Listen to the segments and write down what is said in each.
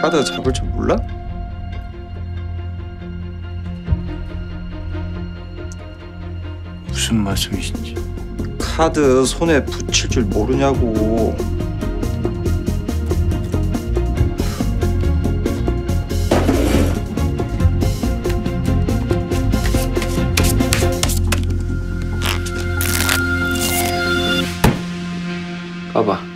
카드 잡을 줄 몰라? 무슨 말씀이신지. 카드 손에 붙일 줄 모르냐고. 봐봐.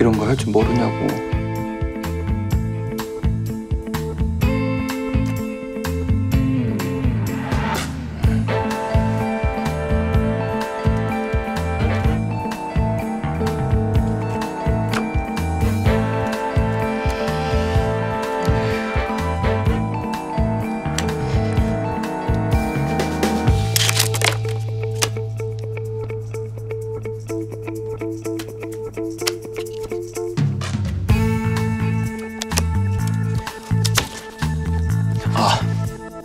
이런 거 할 줄 모르냐고.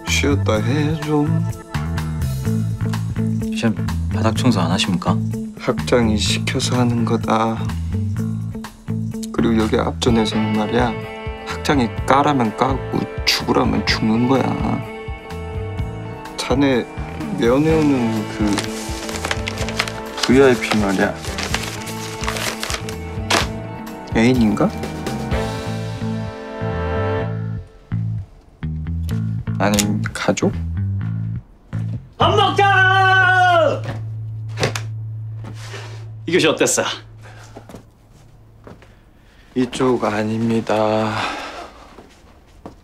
쉬었다 해 좀. 쌤, 바닥 청소 안 하십니까? 학장이 시켜서 하는 거다. 그리고 여기 앞전에서는 말이야, 학장이 까라면 까고 죽으라면 죽는 거야. 자네 면회오는 그 VIP 말이야, 애인인가? 아니면 가족? 밥 먹자! 이 교시 어땠어? 이쪽 아닙니다.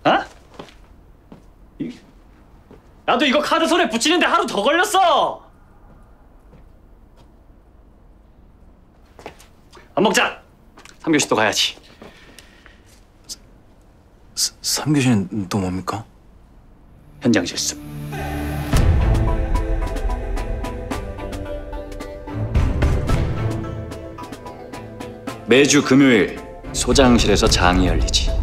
어? 나도 이거 카드 손에 붙이는데 하루 더 걸렸어! 밥 먹자! 3교시 또 가야지. 3교시는 또 뭡니까? 현장 실습. 매주 금요일 소장실에서 장이 열리지.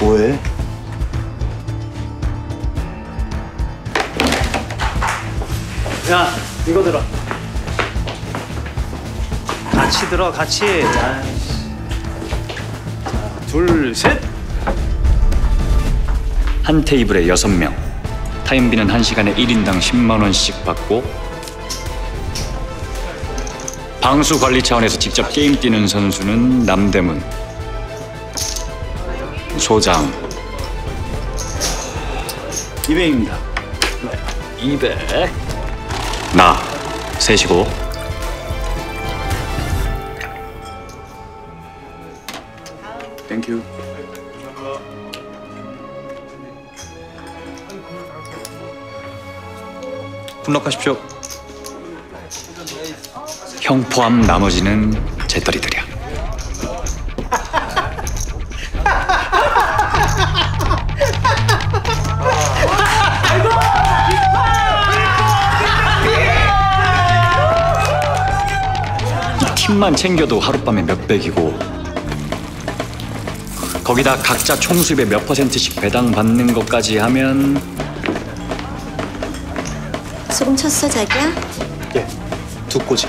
뭐해? 야, 이거 들어. 같이 들어, 같이. 자, 둘, 셋. 한 테이블에 6명. 타임비는 1시간에 1인당 10만 원씩 받고, 방수 관리 차원에서 직접 게임 뛰는 선수는 남대문, 소장 200입니다. 200. 나 셋이고. 땡큐. 굿락하십시오. 형 포함 나머지는 재떨이들이야. 팀만 챙겨도 하룻밤에 몇백이고, 거기다 각자 총수입에 몇 %씩 배당받는 것까지 하면. 소금 쳤어, 자기야? 예, 2꼬집.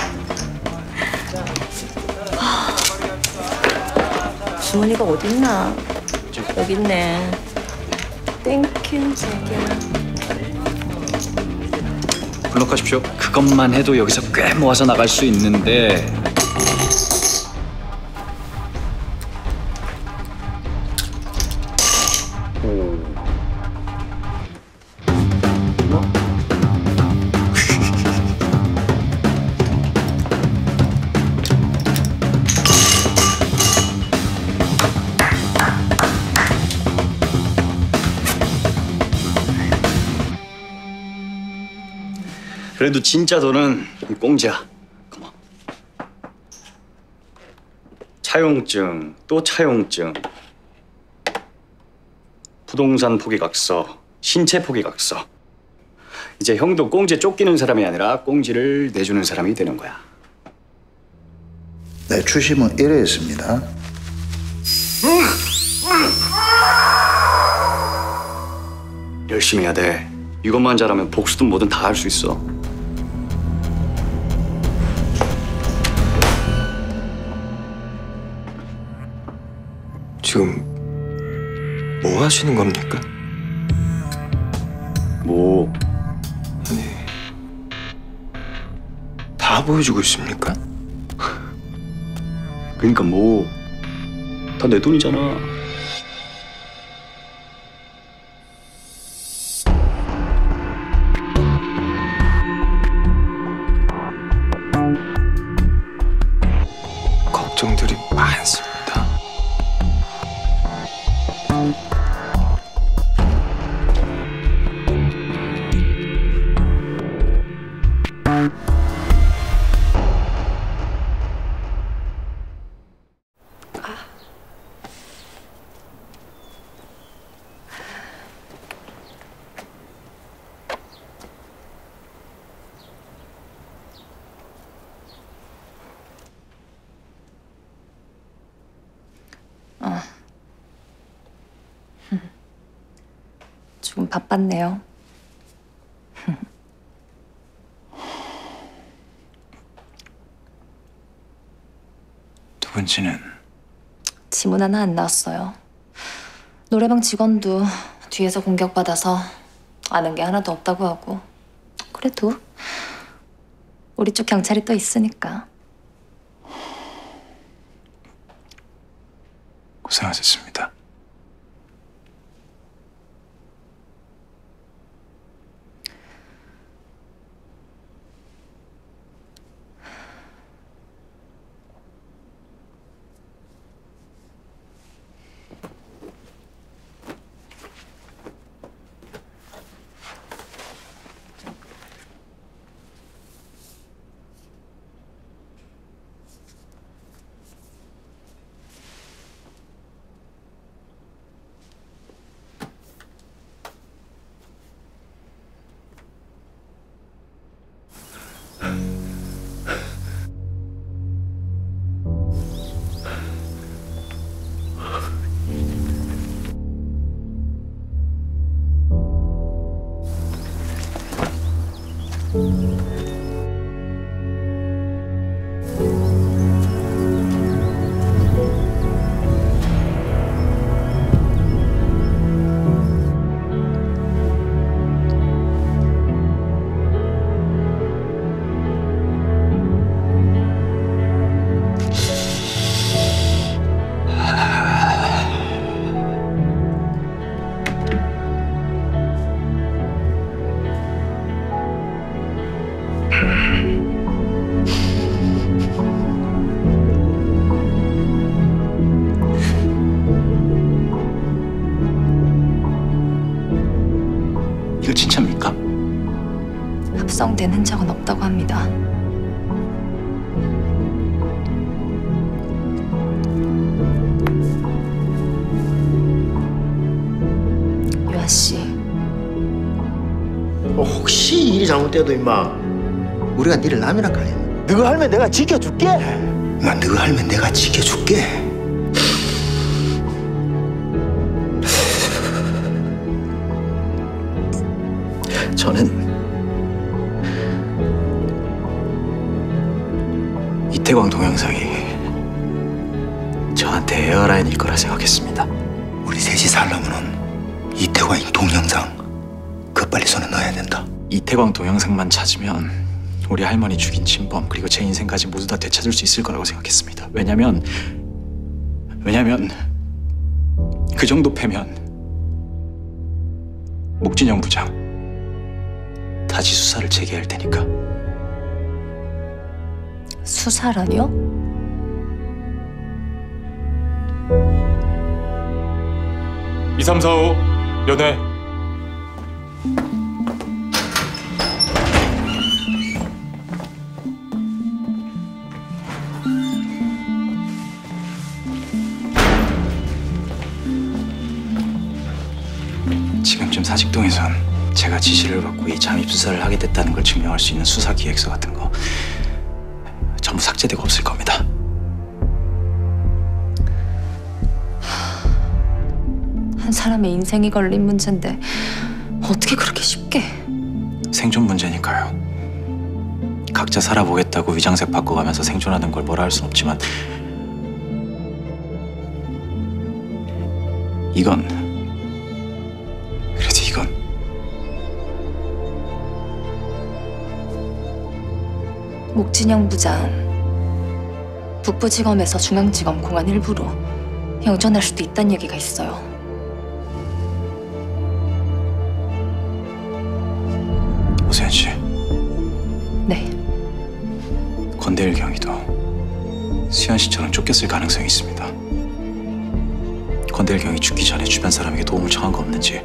주머니가 어딨나? 여기 있네. 땡큐, 자기야. 블록하십시오. 그것만 해도 여기서 꽤 모아서 나갈 수 있는데. 그래도 진짜 돈은 공지야. 고마워. 차용증, 또 차용증. 부동산 포기각서, 신체 포기각서. 이제 형도 꽁지에 쫓기는 사람이 아니라 꽁지를 내주는 사람이 되는 거야. 네, 추심은 1회였습니다. 열심히 해야 돼. 이것만 잘하면 복수든 뭐든 다 할 수 있어. 지금 뭐 하시는 겁니까? 뭐? 아니, 다 보여주고 있습니까? 그러니까 뭐, 다 내 돈이잖아. 걱정들이 많습니다. 조금 바빴네요. 누군지는? 지문 하나 안 나왔어요. 노래방 직원도 뒤에서 공격받아서 아는 게 하나도 없다고 하고. 그래도 우리 쪽 경찰이 또 있으니까. 고생하셨습니다. 이거 진짜입니까? 합성된 흔적은 없다고 합니다. 유아 씨. 혹시 일이 잘못돼도 임마. 우리가 니를 남이랑 갈래. 너가 할면 내가 지켜줄게. 난 너가 할면 내가 지켜줄게. 저는 이태광 동영상이 저한테 에어라인일 거라 생각했습니다. 우리 셋이 살려면 이태광 동영상 그 빨리 손에 넣어야 된다. 이태광 동영상만 찾으면 우리 할머니 죽인 진범 그리고 제 인생까지 모두 다 되찾을 수 있을 거라고 생각했습니다. 왜냐면 그 정도 패면 목진영 부장 다시 수사를 재개할 테니까. 수사라뇨? (2345) 연애. 지금쯤 사직동에선 제가 지시를 받고 이 잠입수사를 하게 됐다는 걸 증명할 수 있는 수사기획서 같은 거 전부 삭제되고 없을 겁니다. 한 사람의 인생이 걸린 문제인데 어떻게 그렇게 쉽게. 생존 문제니까요. 각자 살아보겠다고 위장색 바꿔가면서 생존하는 걸 뭐라 할 순 없지만 이건, 그래도 이건 목진영 부장, 북부지검에서 중앙지검 공안 1부로 영전할 수도 있다는 얘기가 있어요. 오세현 씨. 네. 권대일 경위도 수현 씨처럼 쫓겼을 가능성이 있습니다. 권대일 경위 죽기 전에 주변 사람에게 도움을 청한 거 없는지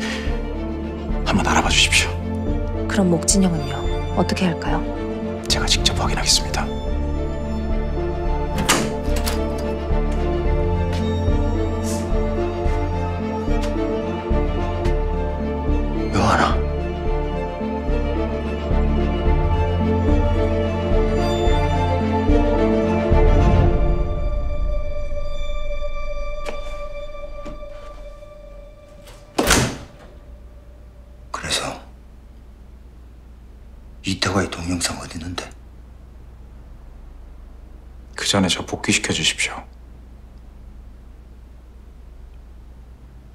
한번 알아봐 주십시오. 그럼 목진영은요? 어떻게 할까요? 제가 직접 확인하겠습니다. 요하나. 이태광의 동영상 어디 있는데? 그 전에 저 복귀시켜 주십시오.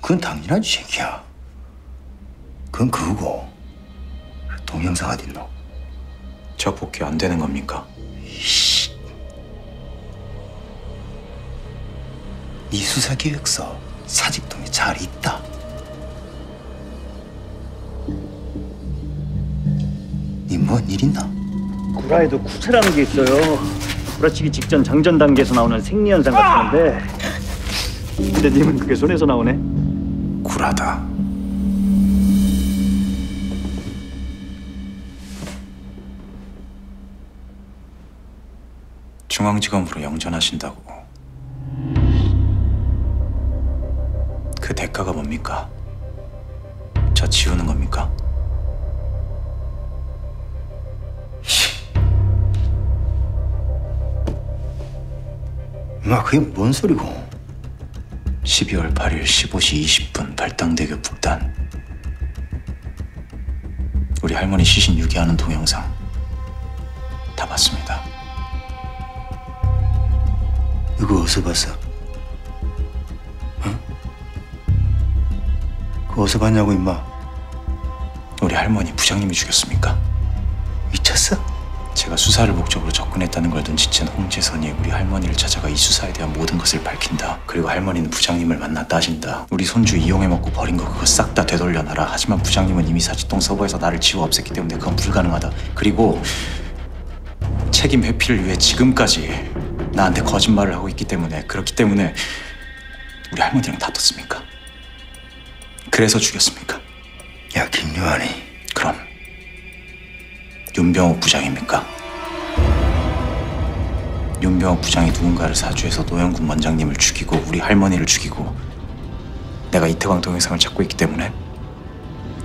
그건 당연하지, 새끼야. 그건 그거고. 동영상 어디 있노? 저 복귀 안 되는 겁니까? 이씨. 네 수사기획서 사직동에 잘 있다. 뭔 일 있나? 구라에도 쿠체라는 게 있어요. 구라치기 직전 장전 단계에서 나오는 생리현상 같은데. 근데 님은 그게 손에서 나오네. 구라다. 중앙지검으로 영전하신다고. 그 대가가 뭡니까? 저 지우는 겁니까? 마 그게 뭔 소리고? 12월 8일 15시 20분 발당대교 북단. 우리 할머니 시신 유기하는 동영상 다 봤습니다. 이거 어디서 봤어? 응? 그거 어디서 봤냐고 임마. 우리 할머니 부장님이 죽였습니까? 미쳤어? 제가 수사를 목적으로 접근했다는 걸 눈치챈 홍재선이 우리 할머니를 찾아가 이 수사에 대한 모든 것을 밝힌다. 그리고 할머니는 부장님을 만났다 하신다. 우리 손주 이용해먹고 버린 거 그거 싹 다 되돌려놔라. 하지만 부장님은 이미 사직동 서버에서 나를 지워 없앴기 때문에 그건 불가능하다. 그리고 책임 회피를 위해 지금까지 나한테 거짓말을 하고 있기 때문에, 그렇기 때문에 우리 할머니랑 다퉜습니까? 그래서 죽였습니까? 야 김유한이. 그럼 윤병호 부장입니까? 윤병호 부장이 누군가를 사주해서 노영군 원장님을 죽이고 우리 할머니를 죽이고 내가 이태광 동영상을 찾고 있기 때문에,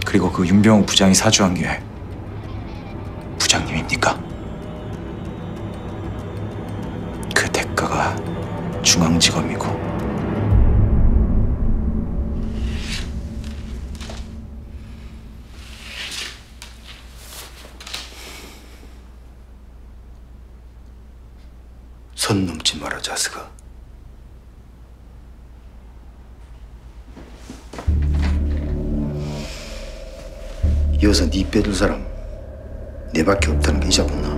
그리고 그 윤병호 부장이 사주한 게 부장님입니까? 그 대가가 중앙지검이고. 손 넘지 마라, 자스가. 이어서 네 빼둘 사람 네 밖에 없다는 게 잊어보나?